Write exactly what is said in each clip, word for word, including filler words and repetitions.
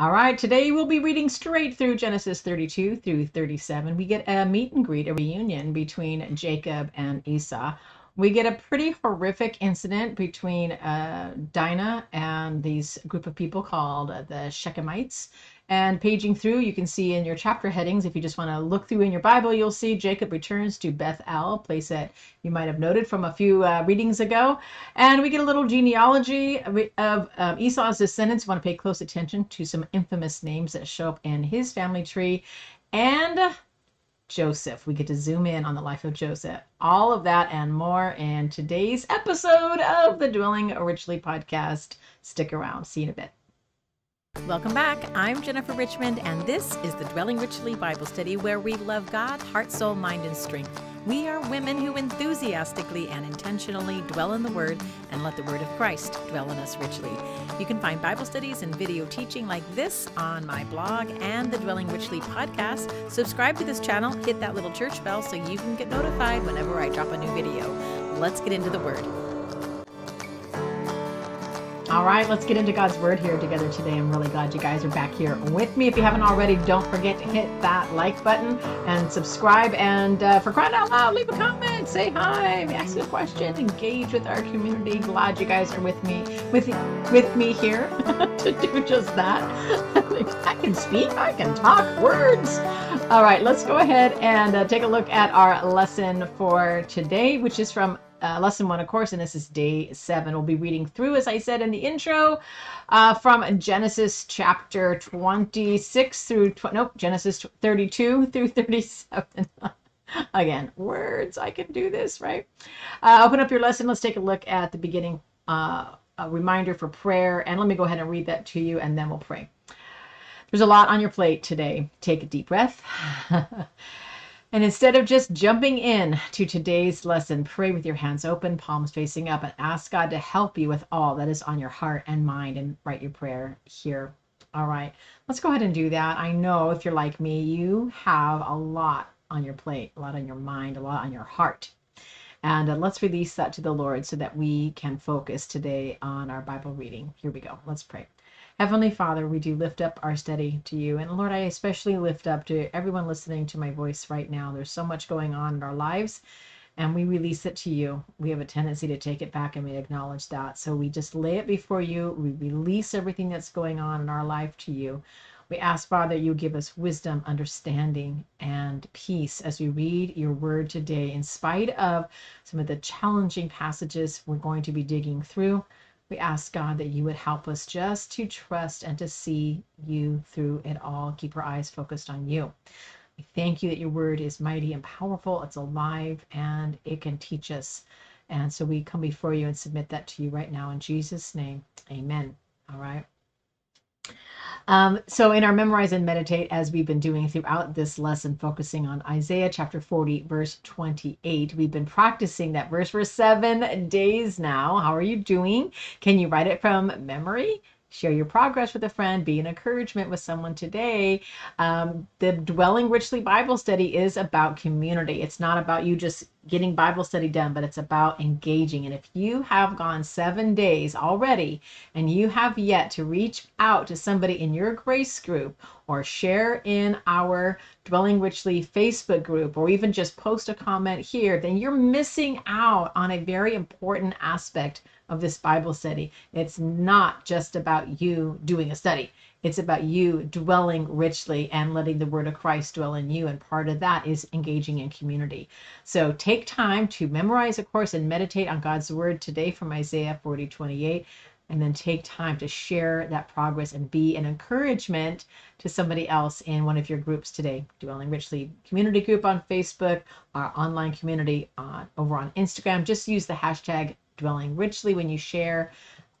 All right, today we'll be reading straight through Genesis thirty-two through thirty-seven. We get a meet and greet, a reunion between Jacob and Esau. We get a pretty horrific incident between uh, Dinah and these group of people called the Shechemites. And paging through, you can see in your chapter headings, if you just want to look through in your Bible, you'll see Jacob returns to Bethel, a place that you might have noted from a few uh, readings ago. And we get a little genealogy of um, Esau's descendants. You want to pay close attention to some infamous names that show up in his family tree. And Joseph. We get to zoom in on the life of Joseph. All of that and more in today's episode of the Dwelling Richly Podcast. Stick around. See you in a bit. Welcome back. I'm Jennifer Richmond, and this is the Dwelling Richly Bible Study, where we love God, heart, soul, mind, and strength. We are women who enthusiastically and intentionally dwell in the Word and let the Word of Christ dwell in us richly. You can find Bible studies and video teaching like this on my blog and the Dwelling Richly podcast. Subscribe to this channel, hit that little church bell so you can get notified whenever I drop a new video. Let's get into the Word. All right, let's get into God's Word here together today. I'm really glad you guys are back here with me. If you haven't already, don't forget to hit that like button and subscribe. And uh, for crying out loud, leave a comment, say hi, ask a question, engage with our community. Glad you guys are with me, with, with me here to do just that. I can speak, I can talk words. All right, let's go ahead and uh, take a look at our lesson for today, which is from Uh, lesson one, of course, and this is day seven. We'll be reading through, as I said in the intro, uh, from Genesis chapter twenty-six through, tw nope, Genesis thirty-two through thirty-seven. Again, words, I can do this, right? Uh, open up your lesson. Let's take a look at the beginning, uh, a reminder for prayer. And let me go ahead and read that to you, and then we'll pray. There's a lot on your plate today. Take a deep breath. And instead of just jumping in to today's lesson, pray with your hands open, palms facing up, and ask God to help you with all that is on your heart and mind, and write your prayer here. All right, let's go ahead and do that. I know if you're like me, you have a lot on your plate, a lot on your mind, a lot on your heart. And uh, let's release that to the Lord so that we can focus today on our Bible reading. Here we go. Let's pray. Heavenly Father, we do lift up our study to you. And Lord, I especially lift up to everyone listening to my voice right now. There's so much going on in our lives, and we release it to you. We have a tendency to take it back, and we acknowledge that. So we just lay it before you. We release everything that's going on in our life to you. We ask, Father, you give us wisdom, understanding, and peace as we read your word today. In spite of some of the challenging passages we're going to be digging through, we ask, God, that you would help us just to trust and to see you through it all. Keep our eyes focused on you. We thank you that your word is mighty and powerful. It's alive, and it can teach us. And so we come before you and submit that to you right now in Jesus' name. Amen. All right. Um, so in our Memorize and Meditate, as we've been doing throughout this lesson, focusing on Isaiah chapter forty, verse twenty-eight, we've been practicing that verse for seven days now. How are you doing? Can you write it from memory? Share your progress with a friend. Be an encouragement with someone today. Um, the Dwelling Richly Bible Study is about community. It's not about you just getting Bible study done, but it's about engaging. And if you have gone seven days already and you have yet to reach out to somebody in your grace group, or share in our Dwelling Richly Facebook group, or even just post a comment here, then you're missing out on a very important aspect of this Bible study. It's not just about you doing a study. It's about you dwelling richly and letting the word of Christ dwell in you. And part of that is engaging in community. So take time to memorize, of course, and meditate on God's word today from Isaiah forty twenty-eight. And then take time to share that progress and be an encouragement to somebody else in one of your groups today. Dwelling Richly community group on Facebook, our online community on, over on Instagram. Just use the hashtag Dwelling Richly when you share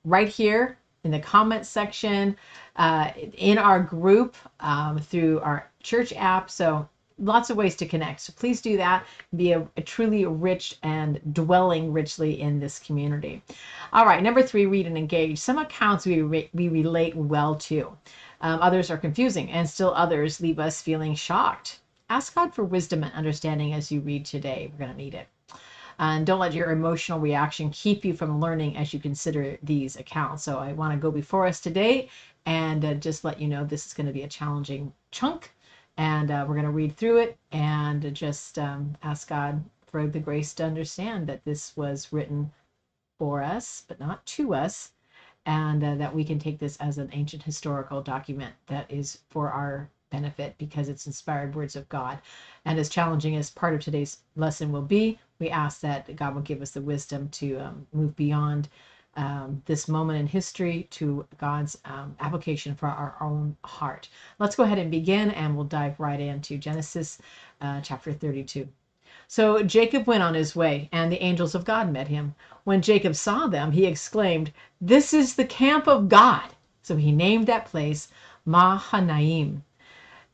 right here in the comments section, uh, in our group, um, through our church app. So lots of ways to connect. So please do that. Be a, a truly rich and dwelling richly in this community. All right, number three, read and engage. Some accounts we, re we relate well to. Um, others are confusing, and still others leave us feeling shocked. Ask God for wisdom and understanding as you read today. We're going to need it. And don't let your emotional reaction keep you from learning as you consider these accounts. So I want to go before us today and uh, just let you know this is going to be a challenging chunk, and uh, we're going to read through it and just um, ask God for the grace to understand that this was written for us, but not to us, and uh, that we can take this as an ancient historical document that is for our benefit because it's inspired words of God. And as challenging as part of today's lesson will be, we ask that God will give us the wisdom to um, move beyond um, this moment in history to God's um, application for our own heart. Let's go ahead and begin, and we'll dive right into Genesis uh, chapter thirty-two. So Jacob went on his way, and the angels of God met him. When Jacob saw them, he exclaimed, "This is the camp of God." So he named that place Mahanaim.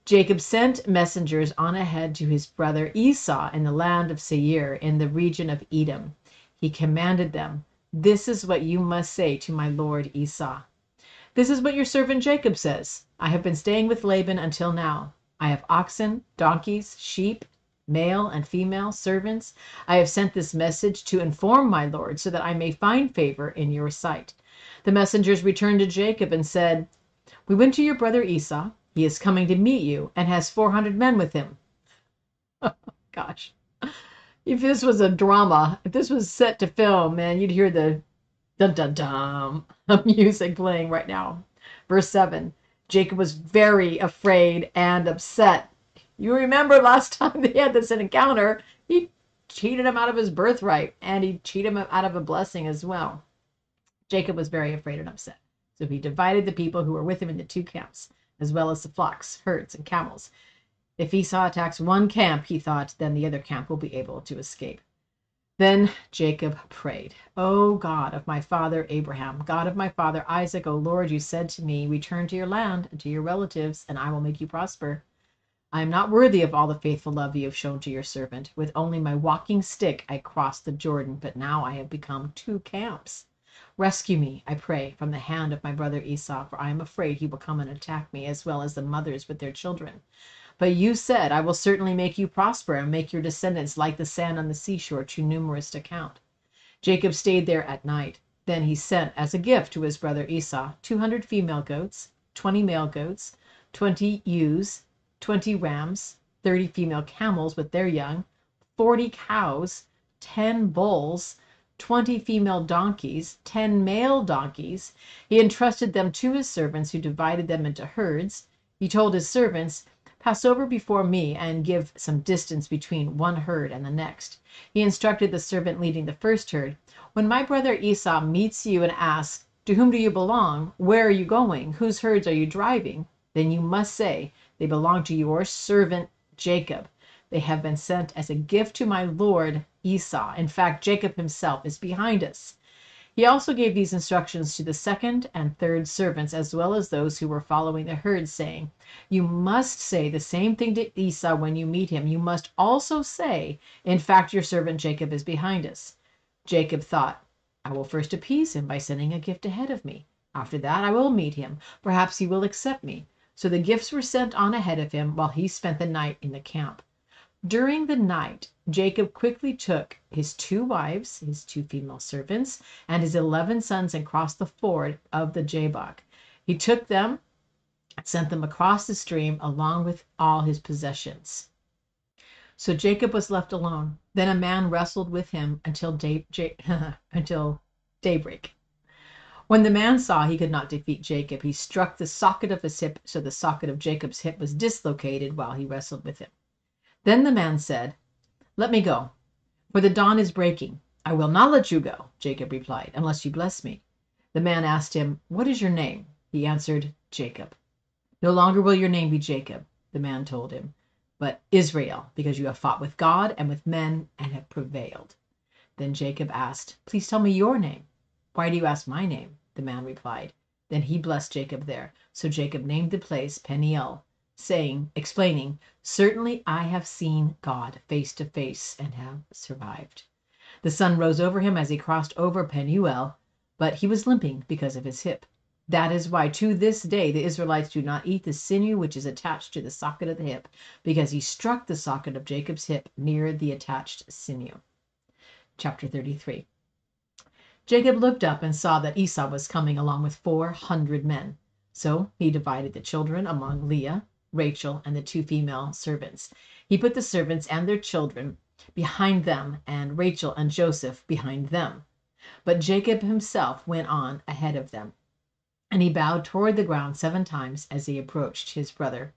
Jacob sent messengers on ahead to his brother Esau in the land of Seir, in the region of Edom. He commanded them, "This is what you must say to my lord Esau. This is what your servant Jacob says. I have been staying with Laban until now. I have oxen, donkeys, sheep, male and female servants. I have sent this message to inform my lord so that I may find favor in your sight." The messengers returned to Jacob and said, "We went to your brother Esau. He is coming to meet you and has four hundred men with him." Oh, gosh. If this was a drama, if this was set to film, man, you'd hear the dun-dun-dun music playing right now. Verse seven, Jacob was very afraid and upset. You remember last time they had this encounter, he cheated him out of his birthright, and he cheated him out of a blessing as well. Jacob was very afraid and upset. So he divided the people who were with him into two camps, as well as the flocks, herds, and camels. If Esau attacks one camp, he thought, then the other camp will be able to escape. Then Jacob prayed, "O God of my father Abraham, God of my father Isaac, O Lord, you said to me, 'Return to your land and to your relatives, and I will make you prosper.' I am not worthy of all the faithful love you have shown to your servant. With only my walking stick I crossed the Jordan, but now I have become two camps. Rescue me, I pray, from the hand of my brother Esau, for I am afraid he will come and attack me, as well as the mothers with their children. But you said, 'I will certainly make you prosper and make your descendants like the sand on the seashore, too numerous to count.'" Jacob stayed there at night. Then he sent as a gift to his brother Esau two hundred female goats, twenty male goats, twenty ewes, twenty rams, thirty female camels with their young, forty cows, ten bulls, twenty female donkeys, ten male donkeys. He entrusted them to his servants, who divided them into herds. He told his servants, "Pass over before me and give some distance between one herd and the next." He instructed the servant leading the first herd, "When my brother Esau meets you and asks, 'To whom do you belong? Where are you going? Whose herds are you driving?' then you must say, 'They belong to your servant Jacob. They have been sent as a gift to my lord Esau. In fact, Jacob himself is behind us.'" He also gave these instructions to the second and third servants, as well as those who were following the herd, saying, "You must say the same thing to Esau when you meet him. You must also say, 'In fact, your servant Jacob is behind us.'" Jacob thought, "I will first appease him by sending a gift ahead of me. After that, I will meet him. Perhaps he will accept me." So the gifts were sent on ahead of him while he spent the night in the camp. During the night, Jacob quickly took his two wives, his two female servants, and his eleven sons and crossed the ford of the Jabbok. He took them and sent them across the stream along with all his possessions. So Jacob was left alone. Then a man wrestled with him until, day, J- until daybreak. When the man saw he could not defeat Jacob, he struck the socket of his hip, so the socket of Jacob's hip was dislocated while he wrestled with him. Then the man said, "Let me go, for the dawn is breaking." "I will not let you go," Jacob replied, "unless you bless me." The man asked him, "What is your name?" He answered, "Jacob." "No longer will your name be Jacob," the man told him, "but Israel, because you have fought with God and with men and have prevailed." Then Jacob asked, "Please tell me your name." "Why do you ask my name?" the man replied. Then he blessed Jacob there. So Jacob named the place Peniel, saying, explaining, "Certainly I have seen God face to face and have survived." The sun rose over him as he crossed over Peniel, but he was limping because of his hip. That is why to this day the Israelites do not eat the sinew which is attached to the socket of the hip, because he struck the socket of Jacob's hip near the attached sinew. Chapter thirty-three. Jacob looked up and saw that Esau was coming along with four hundred men. So he divided the children among Leah, Rachel, and the two female servants. He put the servants and their children behind them, and Rachel and Joseph behind them. But Jacob himself went on ahead of them, and he bowed toward the ground seven times as he approached his brother.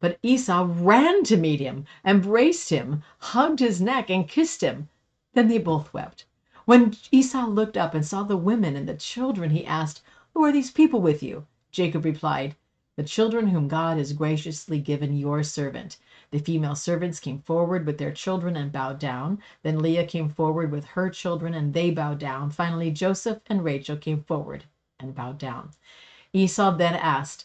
But Esau ran to meet him, embraced him, hugged his neck, and kissed him. Then they both wept. When Esau looked up and saw the women and the children, he asked, "Who are these people with you?" Jacob replied, "The children whom God has graciously given your servant." The female servants came forward with their children and bowed down. Then Leah came forward with her children, and they bowed down. Finally, Joseph and Rachel came forward and bowed down. Esau then asked,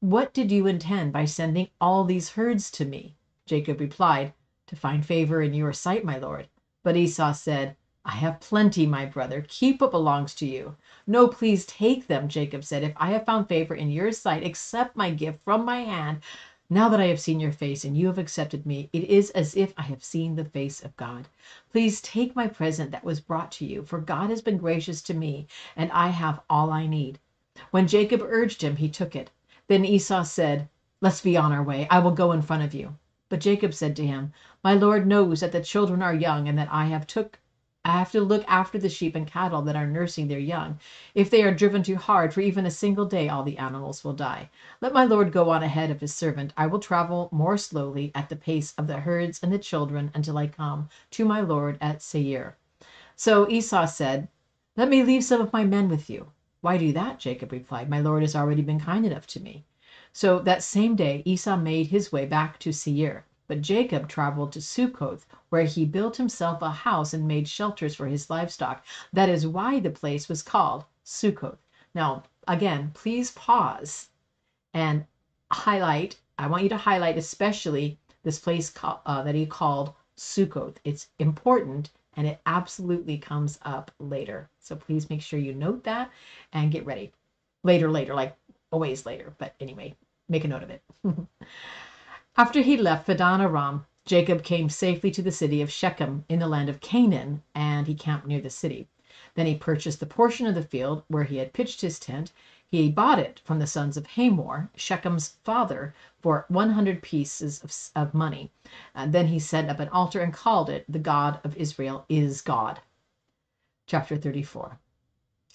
"What did you intend by sending all these herds to me?" Jacob replied, "To find favor in your sight, my lord." But Esau said, "I have plenty, my brother. Keep what belongs to you." "No, please take them," Jacob said. "If I have found favor in your sight, accept my gift from my hand. Now that I have seen your face and you have accepted me, it is as if I have seen the face of God. Please take my present that was brought to you, for God has been gracious to me, and I have all I need." When Jacob urged him, he took it. Then Esau said, "Let's be on our way. I will go in front of you." But Jacob said to him, "My lord knows that the children are young, and that I have took, I have to look after the sheep and cattle that are nursing their young. If they are driven too hard for even a single day, all the animals will die. Let my lord go on ahead of his servant. I will travel more slowly at the pace of the herds and the children until I come to my lord at Seir." So Esau said, "Let me leave some of my men with you." "Why do that?" Jacob replied. "My lord has already been kind enough to me." So that same day Esau made his way back to Seir. But Jacob traveled to Sukkoth, where he built himself a house and made shelters for his livestock. That is why the place was called Sukkoth. Now, again, please pause and highlight. I want you to highlight especially this place uh, that he called Sukkoth. It's important, and it absolutely comes up later. So please make sure you note that and get ready. Later, later, like a ways later. But anyway, make a note of it. After he left Paddan Aram, Jacob came safely to the city of Shechem in the land of Canaan, and he camped near the city. Then he purchased the portion of the field where he had pitched his tent. He bought it from the sons of Hamor, Shechem's father, for one hundred pieces of, of money. And then he set up an altar and called it, "The God of Israel is God." Chapter thirty-four.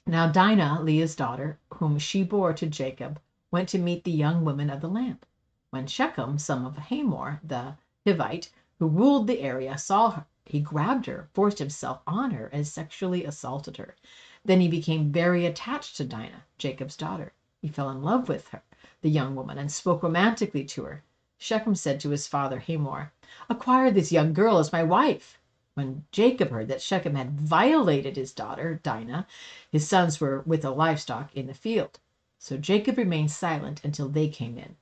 Now Dinah, Leah's daughter, whom she bore to Jacob, went to meet the young women of the land. When Shechem, son of Hamor, the Hivite, who ruled the area, saw her, he grabbed her, forced himself on her, and sexually assaulted her. Then he became very attached to Dinah, Jacob's daughter. He fell in love with her, the young woman, and spoke romantically to her. Shechem said to his father Hamor, "Acquire this young girl as my wife." When Jacob heard that Shechem had violated his daughter, Dinah, his sons were with the livestock in the field. So Jacob remained silent until they came in.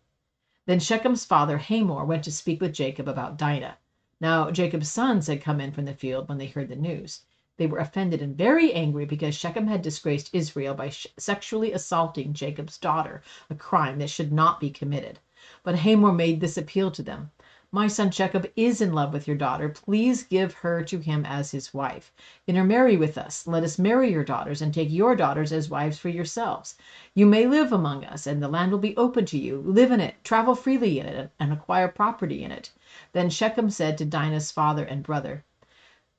Then Shechem's father Hamor went to speak with Jacob about Dinah. Now Jacob's sons had come in from the field when they heard the news. They were offended and very angry because Shechem had disgraced Israel by sh- sexually assaulting Jacob's daughter, a crime that should not be committed. But Hamor made this appeal to them: "My son Shechem is in love with your daughter. Please give her to him as his wife. Intermarry with us. Let us marry your daughters and take your daughters as wives for yourselves. You may live among us, and the land will be open to you. Live in it, travel freely in it, and acquire property in it." Then Shechem said to Dinah's father and brother,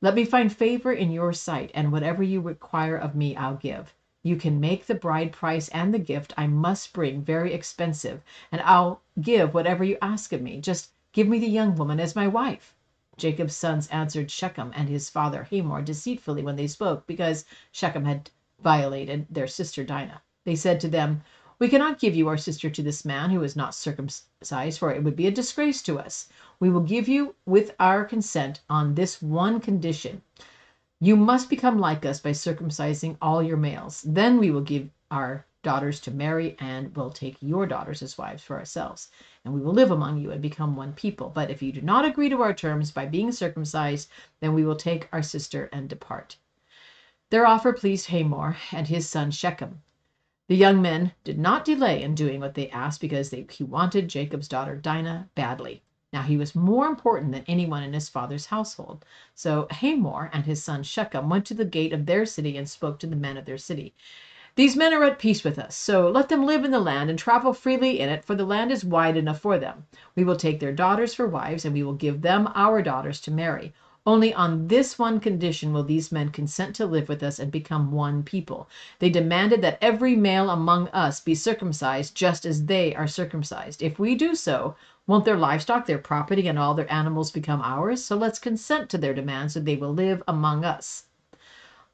"Let me find favor in your sight, and whatever you require of me, I'll give. You can make the bride price and the gift I must bring very expensive, and I'll give whatever you ask of me. Just give me the young woman as my wife." Jacob's sons answered Shechem and his father Hamor deceitfully when they spoke, because Shechem had violated their sister Dinah. They said to them, "We cannot give you our sister to this man who is not circumcised, for it would be a disgrace to us. We will give you with our consent on this one condition: you must become like us by circumcising all your males. Then we will give our daughters to marry, and will take your daughters as wives for ourselves, and we will live among you and become one people. But if you do not agree to our terms by being circumcised, then we will take our sister and depart." Their offer pleased Hamor and his son Shechem. The young men did not delay in doing what they asked, because they, he wanted Jacob's daughter Dinah badly. Now he was more important than anyone in his father's household. So Hamor and his son Shechem went to the gate of their city and spoke to the men of their city. These men are at peace with us, so let them live in the land and travel freely in it, for the land is wide enough for them. We will take their daughters for wives, and we will give them our daughters to marry. Only on this one condition will these men consent to live with us and become one people. They demanded that every male among us be circumcised just as they are circumcised. If we do so, won't their livestock, their property, and all their animals become ours? So let's consent to their demands so they will live among us.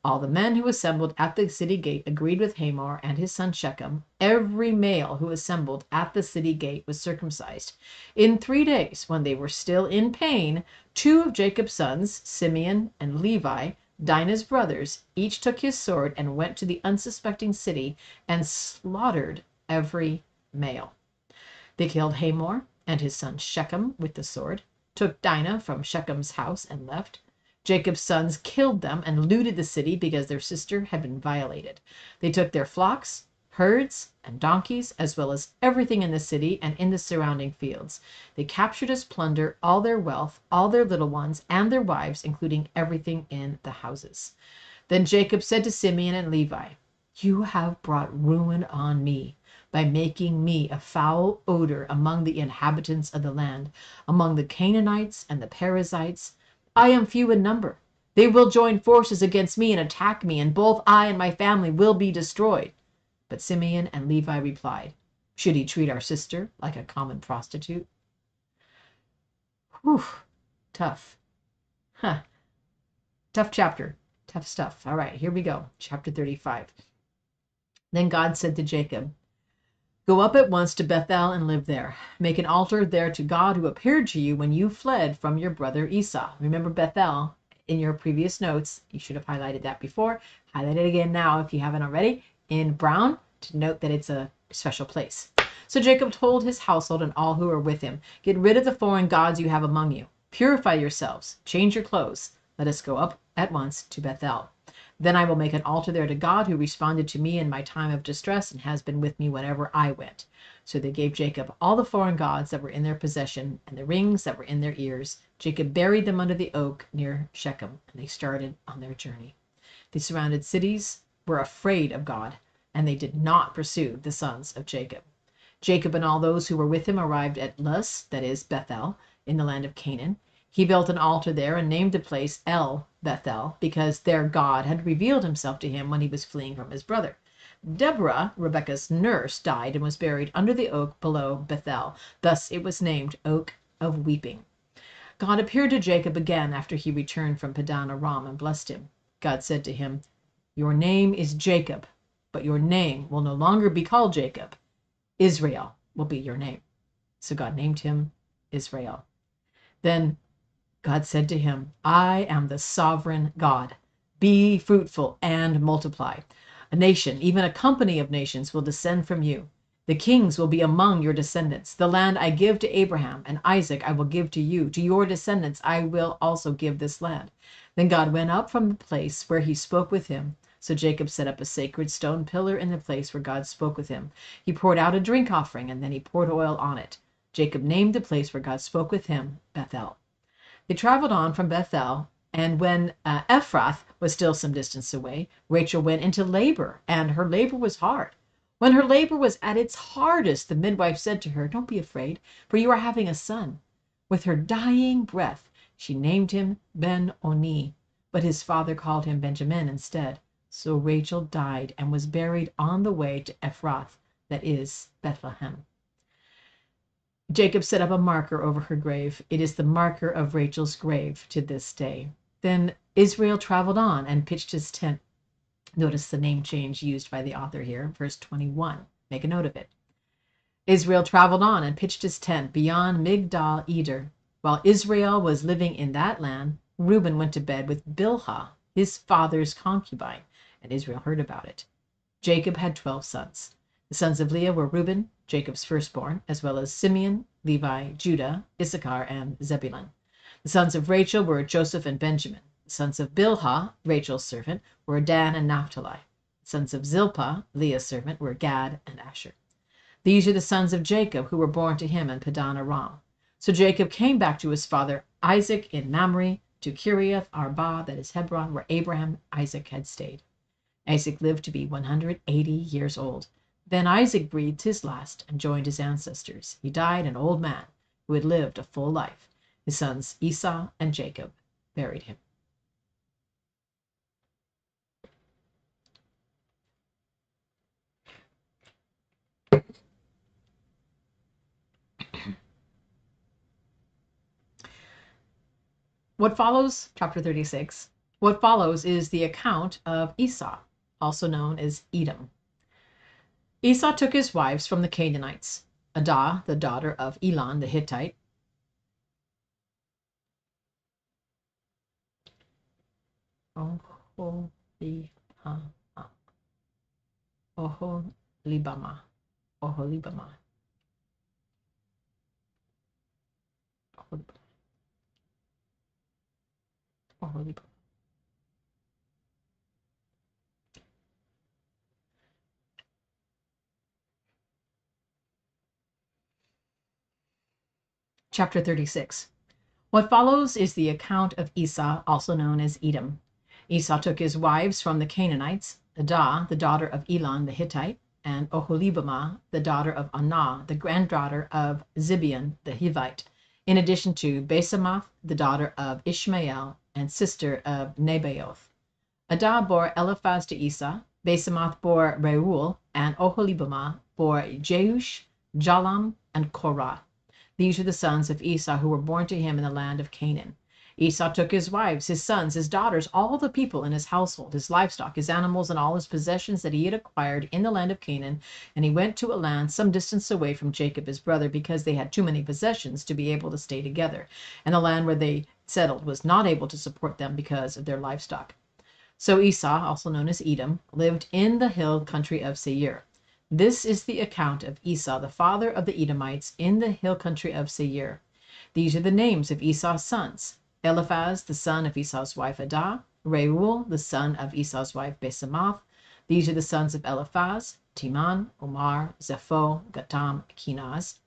All the men who assembled at the city gate agreed with Hamor and his son Shechem. Every male who assembled at the city gate was circumcised. In three days, when they were still in pain, two of Jacob's sons, Simeon and Levi, Dinah's brothers, each took his sword and went to the unsuspecting city and slaughtered every male. They killed Hamor and his son Shechem with the sword, took Dinah from Shechem's house and left. Jacob's sons killed them and looted the city because their sister had been violated. They took their flocks, herds, and donkeys, as well as everything in the city and in the surrounding fields. They captured as plunder all their wealth, all their little ones, and their wives, including everything in the houses. Then Jacob said to Simeon and Levi, "You have brought ruin on me by making me a foul odor among the inhabitants of the land, among the Canaanites and the Perizzites. I am few in number. They will join forces against me and attack me, and both I and my family will be destroyed." But Simeon and Levi replied, "Should he treat our sister like a common prostitute?" Whew, tough. Huh. Tough chapter. Tough stuff. All right, here we go. Chapter thirty-five. Then God said to Jacob, "Go up at once to Bethel and live there. Make an altar there to God who appeared to you when you fled from your brother Esau." Remember Bethel in your previous notes. You should have highlighted that before. Highlight it again now if you haven't already in brown to note that it's a special place. So Jacob told his household and all who were with him, "Get rid of the foreign gods you have among you. Purify yourselves. Change your clothes. Let us go up at once to Bethel. Then I will make an altar there to God who responded to me in my time of distress and has been with me whenever I went." So they gave Jacob all the foreign gods that were in their possession and the rings that were in their ears. Jacob buried them under the oak near Shechem, and they started on their journey. The surrounded cities were afraid of God, and they did not pursue the sons of Jacob. Jacob and all those who were with him arrived at Luz, that is Bethel, in the land of Canaan. He built an altar there and named the place El Bethel, because their God had revealed himself to him when he was fleeing from his brother. Deborah, Rebekah's nurse, died and was buried under the oak below Bethel. Thus it was named Oak of Weeping. God appeared to Jacob again after he returned from Paddan Aram and blessed him. God said to him, "Your name is Jacob, but your name will no longer be called Jacob. Israel will be your name." So God named him Israel. Then God said to him, "I am the sovereign God. Be fruitful and multiply. A nation, even a company of nations, will descend from you. The kings will be among your descendants. The land I give to Abraham and Isaac I will give to you. To your descendants I will also give this land." Then God went up from the place where he spoke with him. So Jacob set up a sacred stone pillar in the place where God spoke with him. He poured out a drink offering, and then he poured oil on it. Jacob named the place where God spoke with him Bethel. They traveled on from Bethel, and when uh, Ephrath was still some distance away, Rachel went into labor, and her labor was hard. When her labor was at its hardest, the midwife said to her, "Don't be afraid, for you are having a son." With her dying breath, she named him Ben-Oni, but his father called him Benjamin instead. So Rachel died and was buried on the way to Ephrath, that is Bethlehem. Jacob set up a marker over her grave. It is the marker of Rachel's grave to this day. Then Israel traveled on and pitched his tent. Notice the name change used by the author here, verse twenty-one. Make a note of it. Israel traveled on and pitched his tent beyond Migdal Eder. While Israel was living in that land, Reuben went to bed with Bilhah, his father's concubine, and Israel heard about it. Jacob had twelve sons. The sons of Leah were Reuben, Jacob's firstborn, as well as Simeon, Levi, Judah, Issachar, and Zebulun. The sons of Rachel were Joseph and Benjamin. The sons of Bilhah, Rachel's servant, were Dan and Naphtali. The sons of Zilpah, Leah's servant, were Gad and Asher. These are the sons of Jacob who were born to him in Paddan Aram. So Jacob came back to his father Isaac in Mamre, to Kiriath Arba, that is Hebron, where Abraham Isaac had stayed. Isaac lived to be one hundred eighty years old. Then Isaac breathed his last and joined his ancestors. He died an old man who had lived a full life. His sons Esau and Jacob buried him. What follows, chapter thirty-six, what follows is the account of Esau, also known as Edom. Esau took his wives from the Canaanites, Adah, the daughter of Elon the Hittite, Oholibamah, Oholibamah, Oholibamah. Chapter thirty-six. What follows is the account of Esau, also known as Edom. Esau took his wives from the Canaanites, Adah, the daughter of Elon the Hittite, and Oholibamah, the daughter of Anah, the granddaughter of Zibion the Hivite, in addition to Besamoth, the daughter of Ishmael, and sister of Nebaioth. Adah bore Eliphaz to Esau, Besamoth bore Reuel, and Oholibamah bore Jeush, Jalam, and Korah. These were the sons of Esau who were born to him in the land of Canaan. Esau took his wives, his sons, his daughters, all the people in his household, his livestock, his animals, and all his possessions that he had acquired in the land of Canaan, and he went to a land some distance away from Jacob his brother, because they had too many possessions to be able to stay together, and the land where they settled was not able to support them because of their livestock. So Esau, also known as Edom, lived in the hill country of Seir. This is the account of Esau, the father of the Edomites, in the hill country of Seir. These are the names of Esau's sons: Eliphaz, the son of Esau's wife Adah, Reuel, the son of Esau's wife Besamoth. These are the sons of Eliphaz: Teman, Omar, Zepho, Gatam, Kenaz.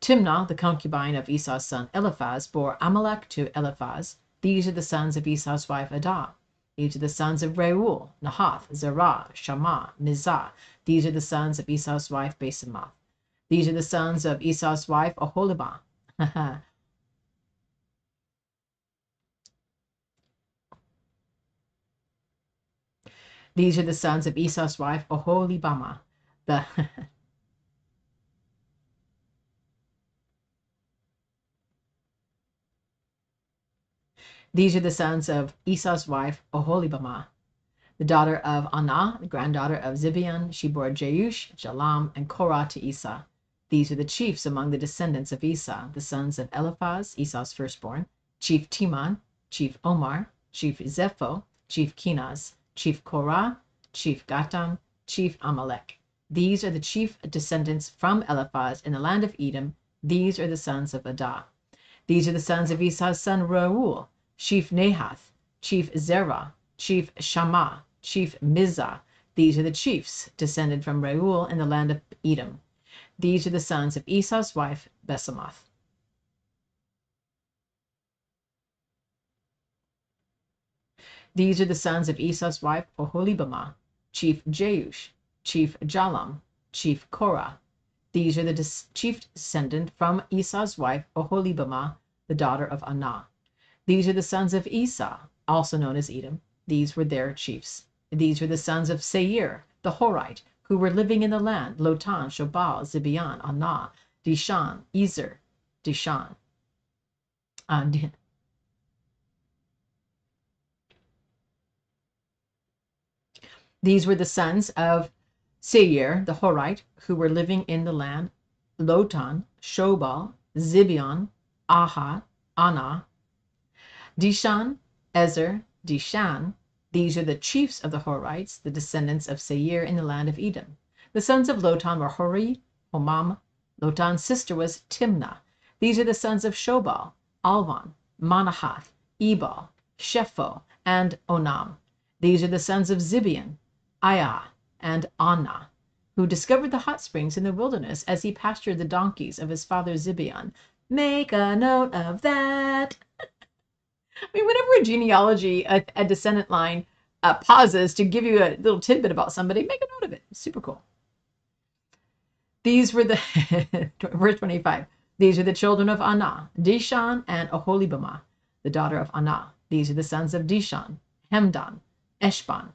Timnah, the concubine of Esau's son Eliphaz, bore Amalek to Eliphaz. These are the sons of Esau's wife Adah. These are the sons of Reuel: Nahath, Zerah, Shammah, Mizah. These are the sons of Esau's wife Besamoth. These are the sons of Esau's wife Oholibamah. These are the sons of Esau's wife Oholibamah, the These are the sons of Esau's wife Oholibamah, the daughter of Anah, the granddaughter of Zibion. She bore Jeush, Jalam, and Korah to Esau. These are the chiefs among the descendants of Esau, the sons of Eliphaz, Esau's firstborn: Chief Teman, Chief Omar, Chief Zepho, Chief Kenaz, Chief Korah, Chief Gatam, Chief Amalek. These are the chief descendants from Eliphaz in the land of Edom. These are the sons of Adah. These are the sons of Esau's son Reuel: Chief Nahath, Chief Zerah, Chief Shammah, Chief Mizah. These are the chiefs descended from Reuel in the land of Edom. These are the sons of Esau's wife Besamoth. These are the sons of Esau's wife Oholibamah: Chief Jeush, Chief Jalam, Chief Korah. These are the des chief descendant from Esau's wife Oholibamah, the daughter of Anah. These are the sons of Esau, also known as Edom. These were their chiefs. These were the sons of Seir, the Horite, who were living in the land: Lotan, Shobal, Zibion, Anah, Dishan, Ezer, Dishan. Uh, These were the sons of Seir, the Horite, who were living in the land: Lotan, Shobal, Zibion, Adah, Anah, Dishan, Ezer, Dishan. These are the chiefs of the Horites, the descendants of Seir in the land of Edom. The sons of Lotan were Hori, Homam. Lotan's sister was Timnah. These are the sons of Shobal: Alvan, Manahath, Ebal, Shepho, and Onam. These are the sons of Zibion: Adah and Anah, who discovered the hot springs in the wilderness as he pastured the donkeys of his father Zibion. Make a note of that. I mean, whenever a genealogy, a, a descendant line uh, pauses to give you a little tidbit about somebody, make a note of it. It's super cool. These were the, verse twenty-five, these are the children of Anah, Dishan and Oholibamah, the daughter of Anah. These are the sons of Dishan, Hemdan, Eshban,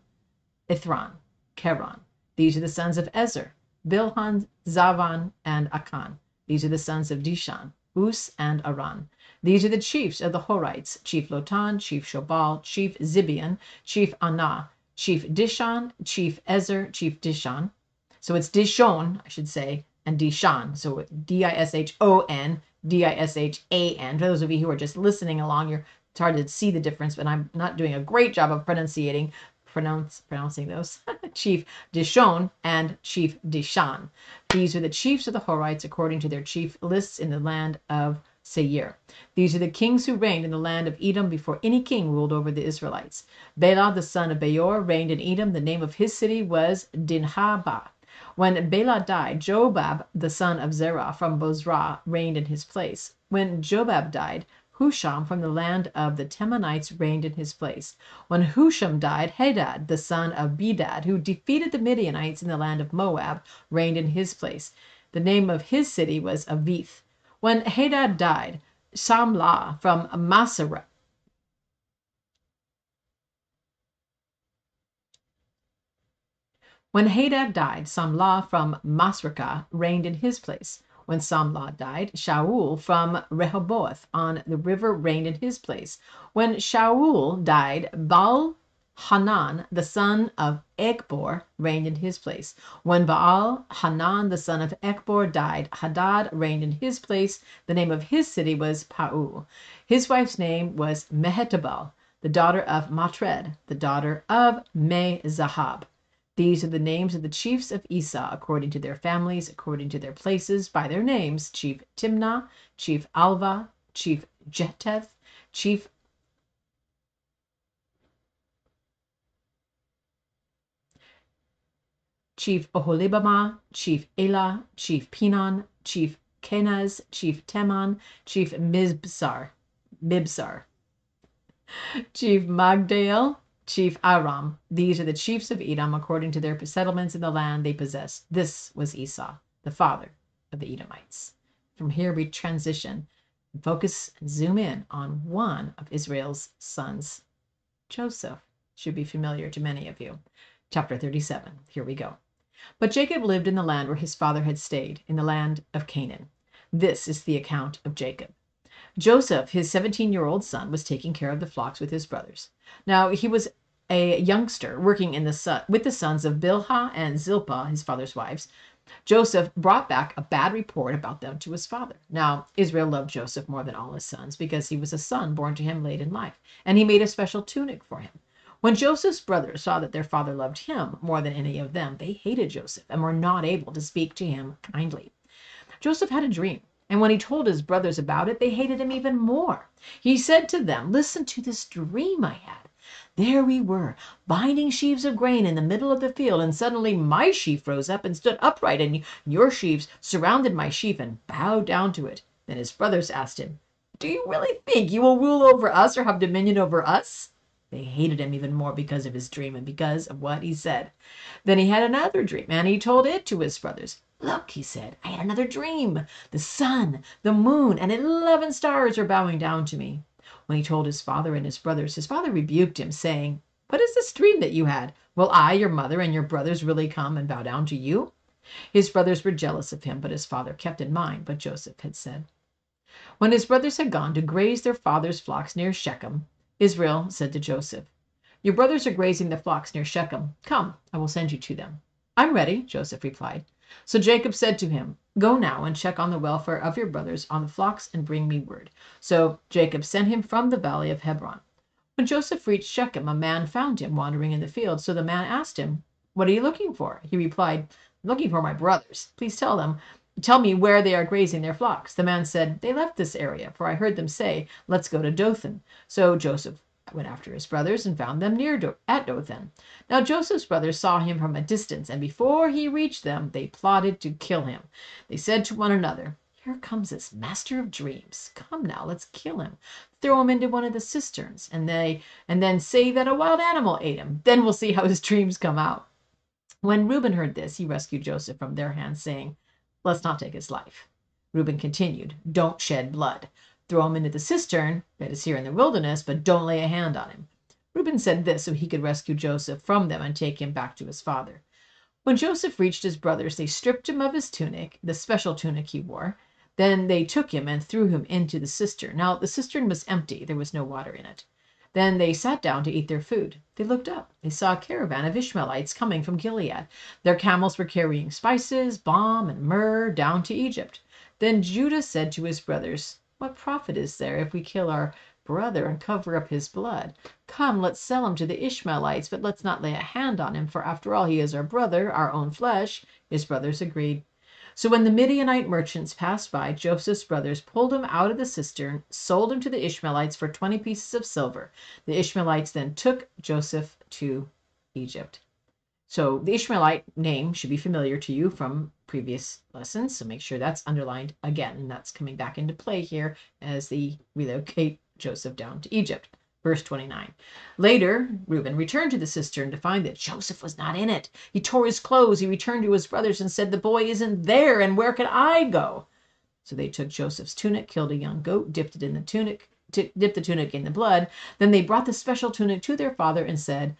Ithran, Keran. These are the sons of Ezer, Bilhan, Zavan, and Akan. These are the sons of Dishan, Us, and Aran. These are the chiefs of the Horites, chief Lotan, chief Shobal, chief Zibion, chief Anah, chief Dishan, chief Ezer, chief Dishan. So it's Dishon, I should say, and Dishan. So D I S H O N, D I S H A N. For those of you who are just listening along, you're, it's hard to see the difference, but I'm not doing a great job of pronunciating, pronounce, pronouncing those. Chief Dishon and Chief Dishan. These are the chiefs of the Horites according to their chief lists in the land of Seir. These are the kings who reigned in the land of Edom before any king ruled over the Israelites. Bilhah, the son of Beor, reigned in Edom. The name of his city was Dinhabah. When Bilhah died, Jobab, the son of Zerah from Bozrah, reigned in his place. When Jobab died, Husham from the land of the Temanites reigned in his place. When Husham died, Hadad, the son of Bedad, who defeated the Midianites in the land of Moab, reigned in his place. The name of his city was Avith. When Hadad died, Shamlah from Masarah, When Hadad died, Shamlah from Masrekah reigned in his place. When Shamlah died, Shaul from Rehoboth on the river reigned in his place. When Shaul died, Baal Hanan, the son of Echbor, reigned in his place. When Baal Hanan, the son of Echbor, died, Hadad reigned in his place. The name of his city was Pau. His wife's name was Mehetabel, the daughter of Matred, the daughter of Me-Zahab. These are the names of the chiefs of Esau, according to their families, according to their places, by their names, Chief Timnah, Chief Alva, Chief Jeteth, Chief Chief Oholibamah, Chief Elah, Chief Pinon, Chief Kenaz, Chief Teman, Chief Mibzar, Mibzar, Chief Magdal, Chief Aram. These are the chiefs of Edom according to their settlements in the land they possessed. This was Esau, the father of the Edomites. From here we transition, focus, and zoom in on one of Israel's sons. Joseph should be familiar to many of you. Chapter thirty-seven, here we go. But Jacob lived in the land where his father had stayed, in the land of Canaan. This is the account of Jacob. Joseph, his seventeen-year-old son, was taking care of the flocks with his brothers. Now he was a youngster working in the sun, with the sons of Bilhah and Zilpah, his father's wives. Joseph brought back a bad report about them to his father. Now Israel loved Joseph more than all his sons because he was a son born to him late in life, and he made a special tunic for him. When Joseph's brothers saw that their father loved him more than any of them, they hated Joseph and were not able to speak to him kindly. Joseph had a dream. And when he told his brothers about it, they hated him even more. He said to them, listen to this dream I had. There we were, binding sheaves of grain in the middle of the field, and suddenly my sheaf rose up and stood upright, and your sheaves surrounded my sheaf and bowed down to it. Then his brothers asked him, do you really think you will rule over us or have dominion over us? They hated him even more because of his dream and because of what he said. Then he had another dream, and he told it to his brothers. Look, he said, I had another dream. The sun, the moon, and eleven stars are bowing down to me. When he told his father and his brothers, his father rebuked him, saying, what is this dream that you had? Will I, your mother, and your brothers really come and bow down to you? His brothers were jealous of him, but his father kept in mind what Joseph had said. When his brothers had gone to graze their father's flocks near Shechem, Israel said to Joseph, your brothers are grazing their flocks near Shechem. Come, I will send you to them. I'm ready, Joseph replied. So Jacob said to him, go now and check on the welfare of your brothers on the flocks and bring me word. So Jacob sent him from the valley of Hebron. When Joseph reached Shechem, a man found him wandering in the field. So the man asked him, what are you looking for? He replied, I'm looking for my brothers. Please tell them, tell me where they are grazing their flocks. The man said, they left this area, for I heard them say, let's go to Dothan. So Joseph went after his brothers and found them near Do- at Dothan. Now Joseph's brothers saw him from a distance, and before he reached them, they plotted to kill him. They said to one another, Here comes this master of dreams. Come now, let's kill him. Throw him into one of the cisterns, and they and then say that a wild animal ate him. Then we'll see how his dreams come out. When Reuben heard this, he rescued Joseph from their hands, saying, let's not take his life. Reuben continued, don't shed blood. Throw him into the cistern that is here in the wilderness, but don't lay a hand on him. Reuben said this so he could rescue Joseph from them and take him back to his father. When Joseph reached his brothers, they stripped him of his tunic, the special tunic he wore. Then they took him and threw him into the cistern. Now, the cistern was empty. There was no water in it. Then they sat down to eat their food. They looked up. They saw a caravan of Ishmaelites coming from Gilead. Their camels were carrying spices, balm, and myrrh down to Egypt. Then Judah said to his brothers, what profit is there if we kill our brother and cover up his blood? Come, let's sell him to the Ishmaelites, but let's not lay a hand on him, for after all he is our brother, our own flesh. His brothers agreed. So when the Midianite merchants passed by, Joseph's brothers pulled him out of the cistern, sold him to the Ishmaelites for twenty pieces of silver. The Ishmaelites then took Joseph to Egypt. So the Ishmaelite name should be familiar to you from previous lessons, so make sure that's underlined again, and that's coming back into play here as they relocate Joseph down to Egypt. Verse twenty-nine. Later, Reuben returned to the cistern to find that Joseph was not in it. He tore his clothes. He returned to his brothers and said, the boy isn't there, and where can I go? So they took Joseph's tunic, killed a young goat, dipped it in the tunic, t- dipped the tunic in the blood. Then they brought the special tunic to their father and said,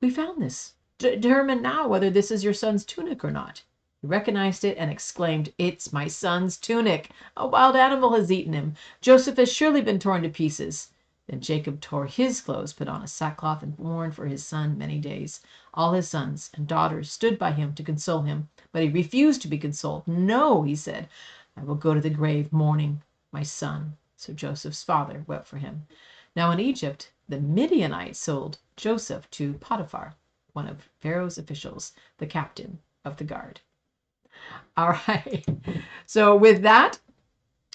we found this. Determine now whether this is your son's tunic or not. He recognized it and exclaimed, it's my son's tunic. A wild animal has eaten him. Joseph has surely been torn to pieces. Then Jacob tore his clothes, put on a sackcloth, and mourned for his son many days. All his sons and daughters stood by him to console him, but he refused to be consoled. No, he said, I will go to the grave mourning my son. So Joseph's father wept for him. Now in Egypt, the Midianites sold Joseph to Potiphar, one of Pharaoh's officials, the captain of the guard. All right. So with that,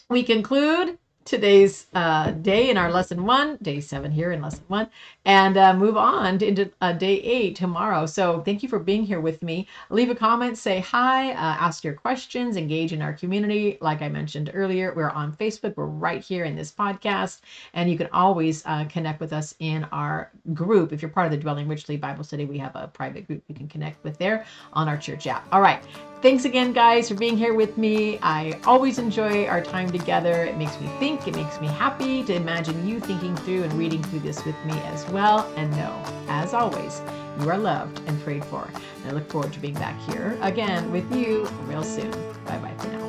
we conclude today's uh, day in our lesson one, day seven here in lesson one, and uh, move on to, into uh, day eight tomorrow. So thank you for being here with me. Leave a comment, say hi, uh, ask your questions, engage in our community. Like I mentioned earlier, we're on Facebook. We're right here in this podcast, and you can always uh, connect with us in our group. If you're part of the Dwelling Richly Bible Study, we have a private group you can connect with there on our church app. All right. Thanks again, guys, for being here with me. I always enjoy our time together. It makes me think. It makes me happy to imagine you thinking through and reading through this with me as well. And know, as always, you are loved and prayed for. And I look forward to being back here again with you real soon. Bye-bye for now.